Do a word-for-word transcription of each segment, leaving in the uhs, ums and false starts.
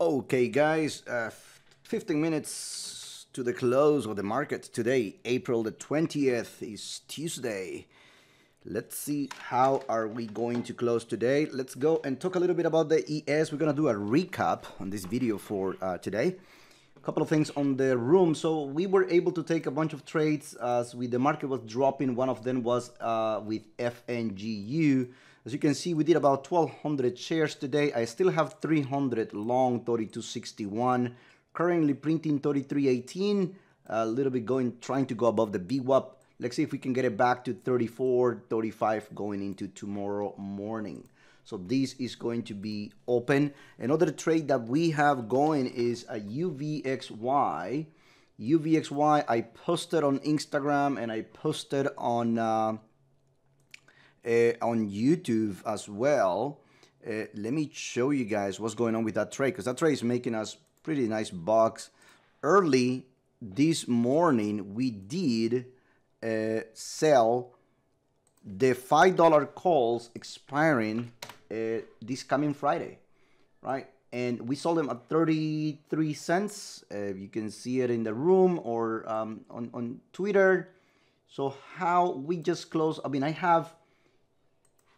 Okay, guys, uh, fifteen minutes to the close of the market today, April the twentieth is Tuesday. Let's see how are we going to close today. Let's go and talk a little bit about the E S. We're going to do a recap on this video for uh, today. A couple of things on the room. So we were able to take a bunch of trades as we, the market was dropping. One of them was uh, with F N G U. As you can see, we did about twelve hundred shares today. I still have three hundred long, thirty-two sixty-one. Currently printing thirty-three eighteen. A little bit going, trying to go above the V WAP. Let's see if we can get it back to thirty-four, thirty-five going into tomorrow morning. So this is going to be open. Another trade that we have going is a U V X Y. U V X Y, I posted on Instagram and I posted on uh, uh, on YouTube as well. Uh, let me show you guys what's going on with that trade, because that trade is making us pretty nice bucks. Early this morning, we did... Uh, sell the five dollar calls expiring uh, this coming Friday, right? And we sold them at thirty-three cents. Uh, you can see it in the room or um, on, on Twitter. So how we just closed, I mean, I have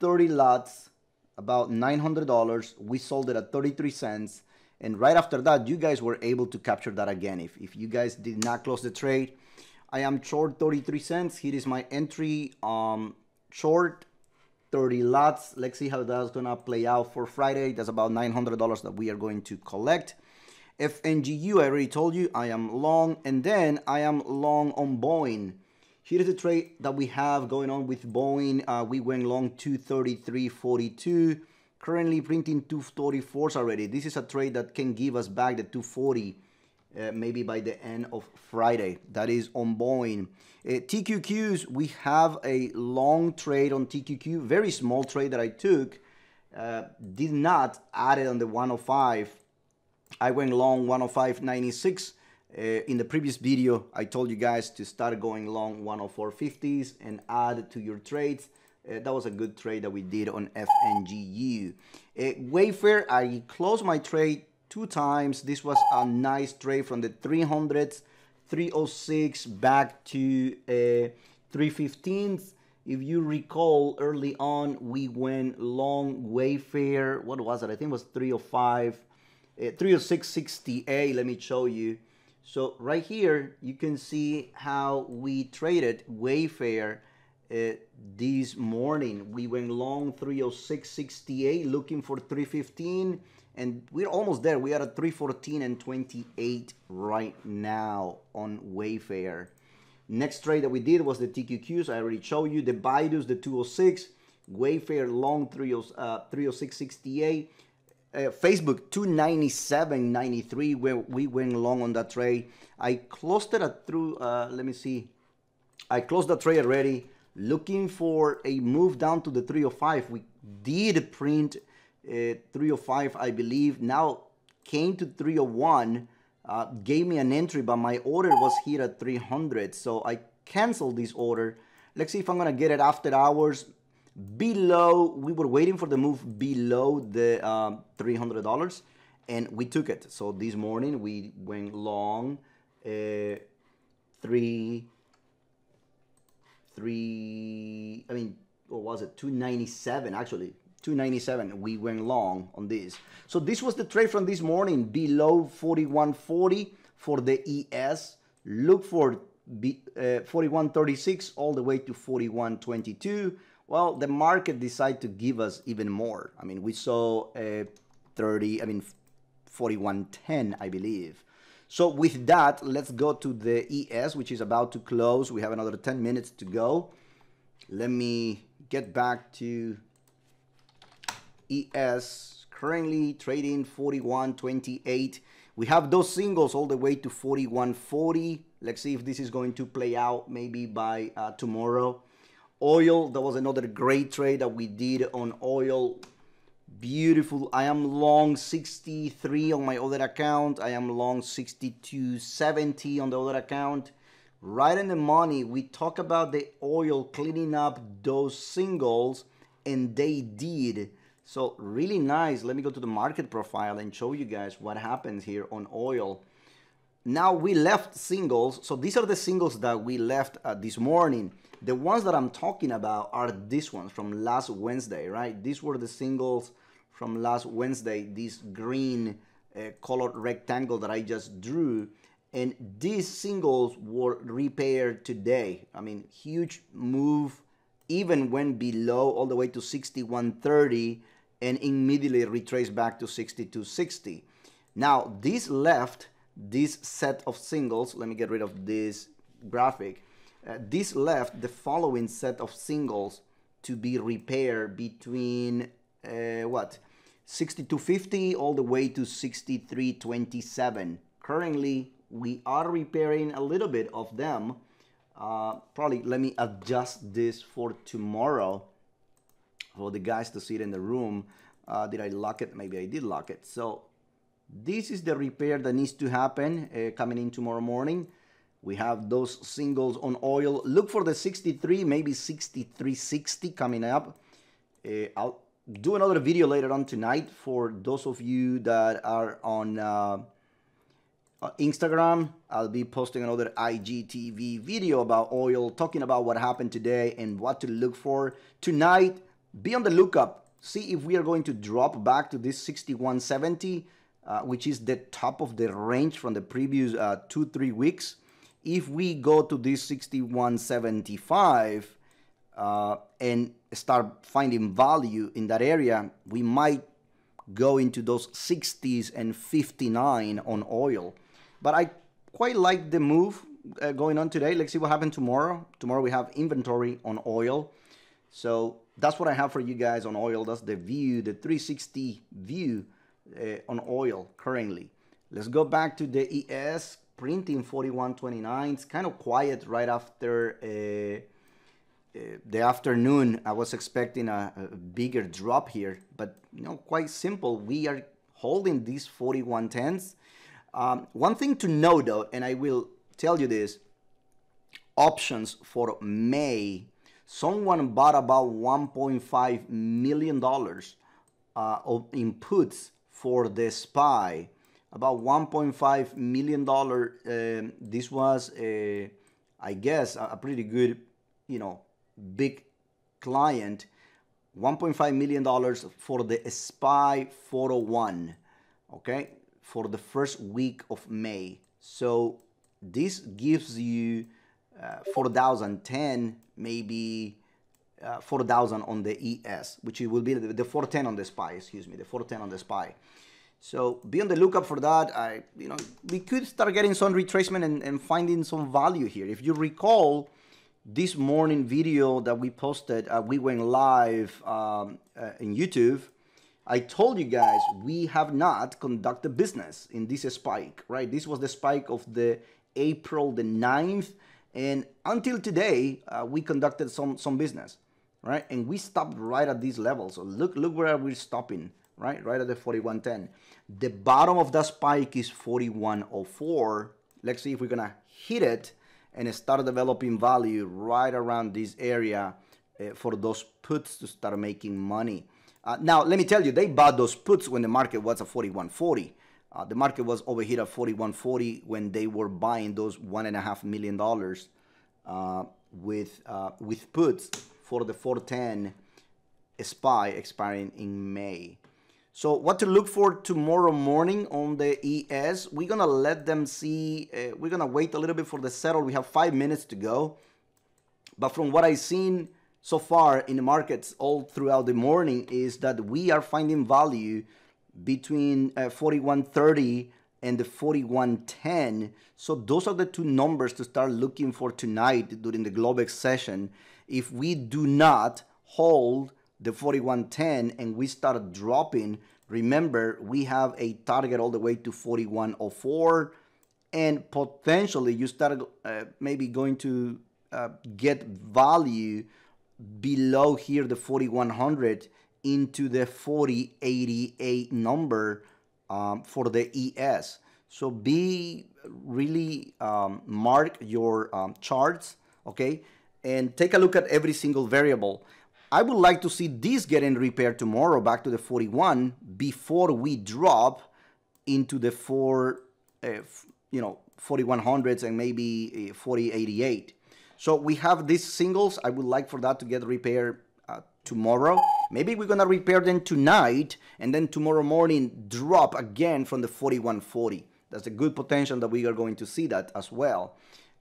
thirty lots, about nine hundred dollars. We sold it at thirty-three cents. And right after that, you guys were able to capture that again. If, if you guys did not close the trade, I am short thirty-three cents. Here is my entry. Um, short thirty lots. Let's see how that's gonna play out for Friday. That's about nine hundred dollars that we are going to collect. F N G U, I already told you, I am long. And then I am long on Boeing. Here is the trade that we have going on with Boeing. Uh, we went long two thirty-three forty-two. Currently printing two thirty-fours already. This is a trade that can give us back the two forty. Uh, maybe by the end of Friday. That is on Boeing. Uh, T Q Qs, we have a long trade on T Q Q, very small trade that I took, uh, did not add it on the one oh five. I went long one oh five ninety-six. Uh, in the previous video, I told you guys to start going long one oh four fifties and add to your trades. Uh, that was a good trade that we did on F N G U. Uh, Wayfair, I closed my trade two times. This was a nice trade from the three hundreds, three oh six back to uh, three fifteens. If you recall, early on, we went long Wayfair. What was it? I think it was three oh five, uh, three oh six sixty-eight. Let me show you. So right here, you can see how we traded Wayfair uh, this morning. We went long three oh six sixty-eight, looking for three fifteen. And we're almost there. We are at three fourteen and twenty-eight right now on Wayfair. Next trade that we did was the T Q Qs. I already showed you the Baidu's, the two oh six. Wayfair long three oh six sixty-eight. Uh, Facebook two ninety-seven ninety-three, where we went long on that trade. I closed it at through, uh, let me see. I closed the trade already, looking for a move down to the three oh five. We did print Uh, three oh five, I believe, now came to three oh one, uh, gave me an entry, but my order was here at three hundred, so I canceled this order. Let's see if I'm gonna get it after hours below. We were waiting for the move below the uh, three hundred dollars, and we took it. So this morning we went long uh, three three I mean, what was it, two ninety-seven actually, two ninety-seven. We went long on this. So this was the trade from this morning, below forty-one forty for the E S. Look for B, uh, forty-one thirty-six all the way to forty-one twenty-two. Well, the market decided to give us even more. I mean, we saw uh, thirty, I mean, forty-one ten, I believe. So with that, let's go to the E S, which is about to close. We have another ten minutes to go. Let me get back to E S, currently trading forty-one twenty-eight. We have those singles all the way to forty-one forty. Let's see if this is going to play out maybe by uh, tomorrow. Oil, that was another great trade that we did on oil. Beautiful. I am long sixty-three on my other account. I am long sixty-two seventy on the other account. Right in the money. We talk about the oil cleaning up those singles, and they did. So really nice. Let me go to the market profile and show you guys what happens here on oil. Now we left singles. So these are the singles that we left uh, this morning. The ones that I'm talking about are these ones from last Wednesday, right? These were the singles from last Wednesday, this green uh, colored rectangle that I just drew. And these singles were repaired today. I mean, huge move, even went below all the way to sixty-one thirty and immediately retraced back to sixty-two sixty. Now, this left, this set of singles, let me get rid of this graphic. Uh, this left the following set of singles to be repaired between uh, what, sixty-two fifty all the way to sixty-three twenty-seven. Currently, we are repairing a little bit of them. Uh, probably let me adjust this for tomorrow for the guys to see it in the room. Uh, did I lock it? Maybe I did lock it. So this is the repair that needs to happen uh, coming in tomorrow morning. We have those singles on oil. Look for the sixty-three, maybe sixty-three sixty coming up. Uh, I'll do another video later on tonight for those of you that are on uh, Instagram. I'll be posting another I G T V video about oil, talking about what happened today and what to look for. Tonight, be on the lookup. See if we are going to drop back to this sixty-one seventy, uh, which is the top of the range from the previous uh, two, three weeks. If we go to this sixty-one seventy-five uh, and start finding value in that area, we might go into those sixties and fifty-nine on oil. But I quite like the move uh, going on today. Let's see what happens tomorrow. Tomorrow we have inventory on oil. So that's what I have for you guys on oil. That's the view, the three sixty view uh, on oil currently. Let's go back to the E S printing forty-one twenty-nine. It's kind of quiet right after uh, uh, the afternoon. I was expecting a, a bigger drop here, but you know, quite simple. We are holding these forty-one tens. Um, one thing to know though, and I will tell you this, options for May, someone bought about one point five million dollars uh, of inputs for the S P Y, about one point five million dollars. Um, this was, a, I guess, a pretty good, you know, big client, one point five million dollars for the S P Y four oh one, okay? For the first week of May. So this gives you uh, four thousand ten, maybe uh, four thousand on the E S, which it will be the, the four ten on the S P Y, excuse me, the four ten on the S P Y. So be on the lookout for that. I, you know, we could start getting some retracement and, and finding some value here. If you recall this morning video that we posted, uh, we went live um, uh, in YouTube. I told you guys we have not conducted business in this spike, right? This was the spike of the April the ninth. And until today, uh, we conducted some, some business, right? And we stopped right at these levels. So look, look where we're stopping, right? Right at the forty-one ten. The bottom of that spike is forty-one oh four. Let's see if we're going to hit it and start developing value right around this area uh, for those puts to start making money. Uh, now, let me tell you, they bought those puts when the market was at forty-one forty. Uh, the market was over here at forty-one forty when they were buying those one and a half million dollars uh, with uh, with puts for the four ten S P Y expiring in May. So what to look for tomorrow morning on the E S? We're going to let them see. Uh, we're going to wait a little bit for the settle. We have five minutes to go. But from what I've seen so far in the markets all throughout the morning is that we are finding value between uh, forty-one thirty and the forty-one ten. So those are the two numbers to start looking for tonight during the Globex session. If we do not hold the forty-one ten and we start dropping, remember we have a target all the way to forty-one oh four, and potentially you start uh, maybe going to uh, get value below here, the forty-one hundred, into the forty eighty-eight number um, for the E S. So be really um, mark your um, charts, okay? And take a look at every single variable. I would like to see this getting repaired tomorrow back to the forty-one before we drop into the four, uh, you know, forty-one hundreds and maybe uh, forty eighty-eight. So we have these singles. I would like for that to get repaired uh, tomorrow. Maybe we're gonna repair them tonight and then tomorrow morning drop again from the forty-one forty. That's a good potential that we are going to see that as well.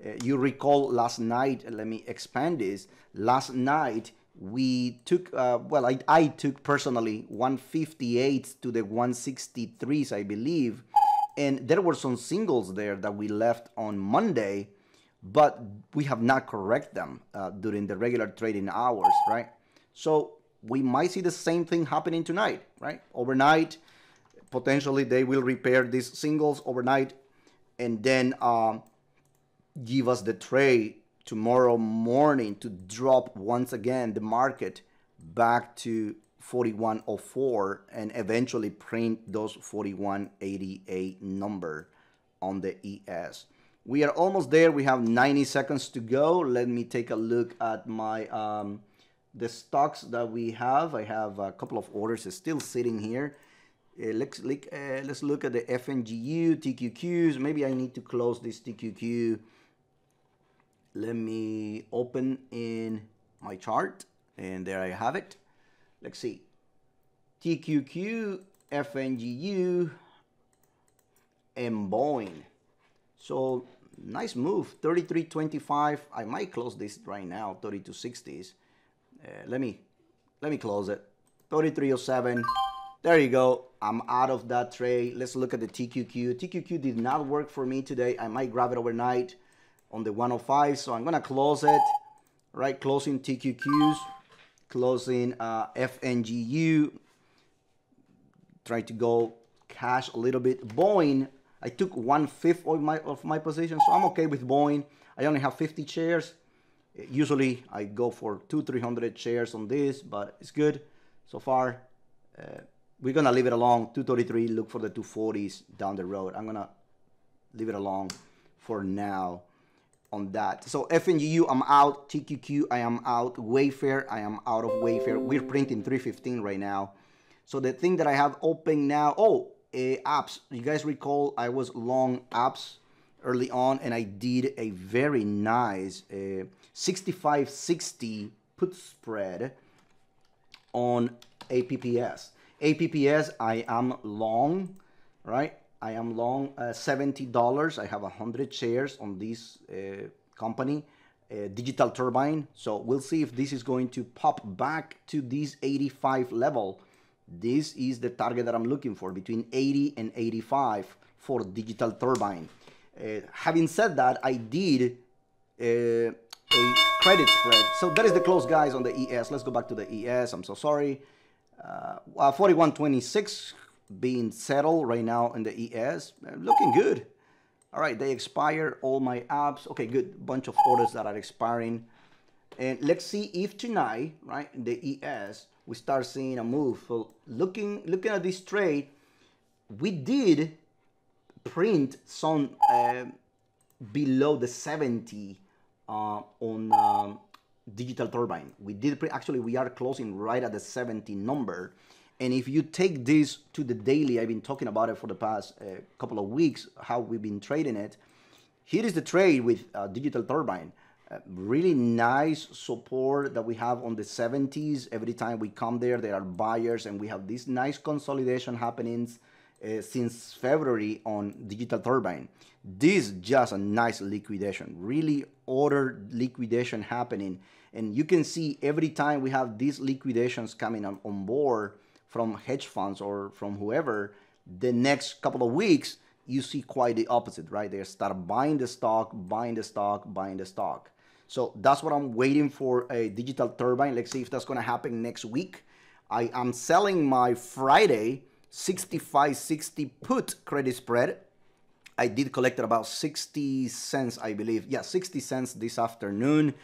Uh, you recall last night, let me expand this. Last night we took, uh, well, I, I took personally one fifty-eight to the one sixty-threes, I believe. And there were some singles there that we left on Monday, but we have not corrected them uh, during the regular trading hours, right? So we might see the same thing happening tonight, right? Overnight, potentially they will repair these singles overnight and then um, give us the trade tomorrow morning to drop once again the market back to forty-one oh four and eventually print those forty-one eighty-eight number on the E S. We are almost there. We have ninety seconds to go. Let me take a look at my um, the stocks that we have. I have a couple of orders still sitting here. Uh, let's, look, uh, let's look at the F N G U, T Q Qs. Maybe I need to close this T Q Q. Let me open in my chart, and there I have it. Let's see, T Q Q, F N G U, and Boeing. So nice move, thirty-three twenty-five. I might close this right now, thirty-two sixties. Uh, let me let me close it, thirty-three oh seven. There you go. I'm out of that trade. Let's look at the T Q Q. T Q Q did not work for me today. I might grab it overnight on the one oh five. So I'm gonna close it. Right, closing T Q Qs. Closing uh, F N G U, try to go cash a little bit. Boeing, I took one fifth of my of my position, so I'm okay with Boeing. I only have fifty shares. Usually I go for two, three hundred shares on this, but it's good so far. Uh, we're gonna leave it alone. two thirty-three. Look for the two forties down the road. I'm gonna leave it alone for now. On that, so F N G U, I'm out. T Q Q, I am out. Wayfair, I am out of Wayfair. We're printing three fifteen right now. So the thing that I have open now, oh, uh, A P P S. You guys recall I was long A P P S early on, and I did a very nice uh, sixty-five sixty put spread on A P P S. A P P S, I am long, right? I am long uh, seventy dollars. I have one hundred shares on this uh, company, uh, Digital Turbine. So we'll see if this is going to pop back to this eighty-five level. This is the target that I'm looking for, between eighty and eighty-five for Digital Turbine. Uh, having said that, I did uh, a credit spread. So that is the close, guys, on the E S. Let's go back to the E S. I'm so sorry. Uh, uh, forty-one twenty-six. Being settled right now in the E S, looking good. All right, they expire all my apps. Okay, good, bunch of orders that are expiring. And let's see if tonight, right, in the E S, we start seeing a move. So looking, looking at this trade, we did print some uh, below the seventy uh, on um, Digital Turbine. We did print, actually we are closing right at the seventy number. And if you take this to the daily, I've been talking about it for the past uh, couple of weeks, how we've been trading it. Here is the trade with uh, Digital Turbine. Uh, really nice support that we have on the seventies. Every time we come there, there are buyers, and we have this nice consolidation happenings uh, since February on Digital Turbine. This is just a nice liquidation, really ordered liquidation happening. And you can see every time we have these liquidations coming on, on board, from hedge funds or from whoever, the next couple of weeks, you see quite the opposite, right? They start buying the stock, buying the stock, buying the stock. So that's what I'm waiting for, a Digital Turbine. Let's see if that's gonna happen next week. I am selling my Friday sixty-five sixty put credit spread. I did collect about sixty cents, I believe. Yeah, sixty cents this afternoon.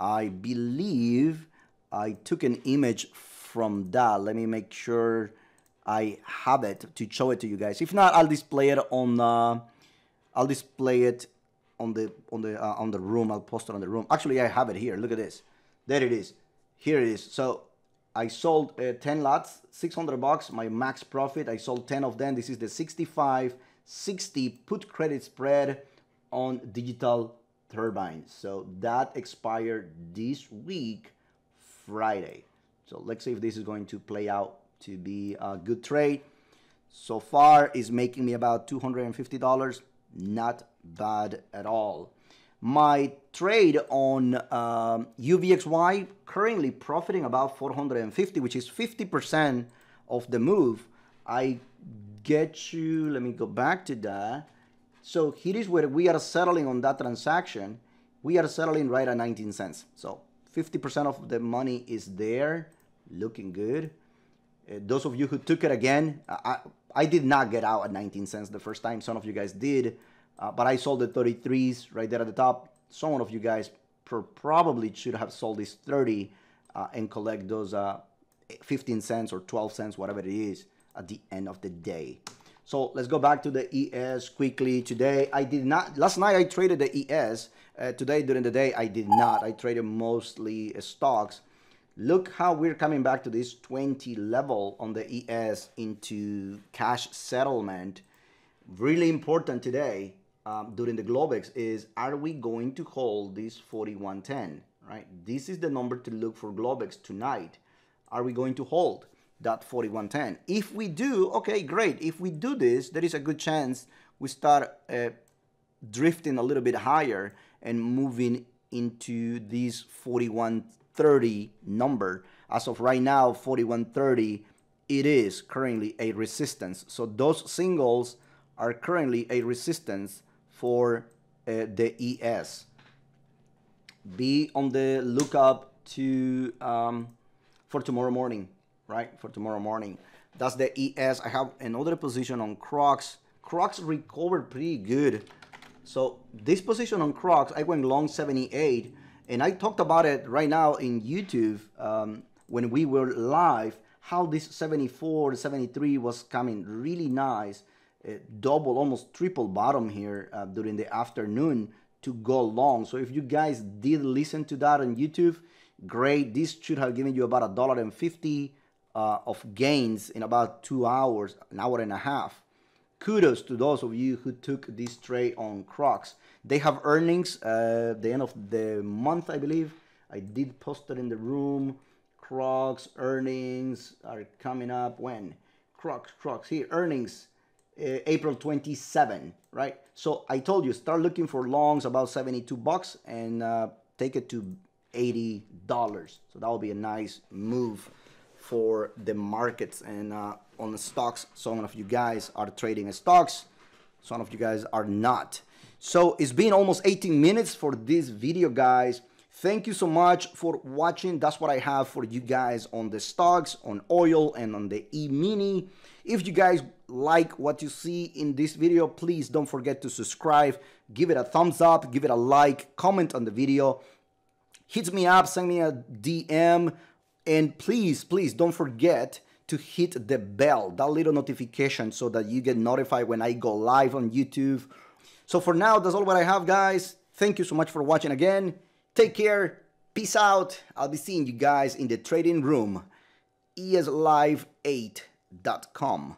I believe I took an image from that. Let me make sure I have it to show it to you guys. If not, I'll display it on uh, I'll display it on the on the uh, on the room. I'll post it on the room. Actually, I have it here. Look at this. There it is. Here it is. So I sold uh, ten lots, six hundred bucks, my max profit. I sold ten of them. This is the sixty-five sixty put credit spread on Digital Turbine. So that expired this week, Friday. So let's see if this is going to play out to be a good trade. So far is making me about two hundred fifty dollars. Not bad at all. My trade on um, U V X Y currently profiting about four hundred fifty, which is fifty percent of the move. I get you, let me go back to that. So here is where we are settling on that transaction. We are settling right at nineteen cents. So fifty percent of the money is there, looking good. Uh, those of you who took it again, I, I did not get out at nineteen cents the first time. Some of you guys did. Uh, but I sold the thirty-threes right there at the top. Some of you guys per probably should have sold this thirty uh, and collect those uh, fifteen cents or twelve cents, whatever it is, at the end of the day. So let's go back to the E S quickly. Today, I did not, last night I traded the E S. Uh, today, during the day, I did not. I traded mostly uh, stocks. Look how we're coming back to this twenty level on the E S into cash settlement. Really important today. Um, during the Globex is, are we going to hold this forty-one ten, right? This is the number to look for Globex tonight. Are we going to hold that forty-one ten? If we do, okay, great. If we do this, there is a good chance we start uh, drifting a little bit higher and moving into this forty-one thirty number. As of right now, forty-one thirty, it is currently a resistance. So those singles are currently a resistance for uh, the E S. Be on the lookup to um, for tomorrow morning, right? For tomorrow morning. That's the E S. I have another position on Crocs. Crocs recovered pretty good. So this position on Crocs, I went long seventy-eight, and I talked about it right now in YouTube um, when we were live, how this seventy-four, seventy-three was coming really nice. Double, almost triple bottom here uh, during the afternoon to go long. So if you guys did listen to that on YouTube, great. This should have given you about a dollar and fifty uh, of gains in about two hours, an hour and a half. Kudos to those of you who took this trade on Crocs. They have earnings uh, the end of the month, I believe. I did post it in the room. Crocs earnings are coming up when? Crocs, Crocs, here, earnings. Uh, April twenty-seventh, right? So I told you, start looking for longs about seventy-two bucks and uh, take it to eighty dollars. So that will be a nice move for the markets and uh, on the stocks. Some of you guys are trading stocks. Some of you guys are not. So it's been almost eighteen minutes for this video, guys. Thank you so much for watching. That's what I have for you guys on the stocks, on oil, and on the E-mini. If you guys like what you see in this video, please don't forget to subscribe, give it a thumbs up, give it a like, comment on the video, hit me up, send me a D M, and please, please don't forget to hit the bell, that little notification, so that you get notified when I go live on YouTube. So for now, that's all what I have, guys. Thank you so much for watching again. Take care. Peace out. I'll be seeing you guys in the trading room. E S live eight dot com.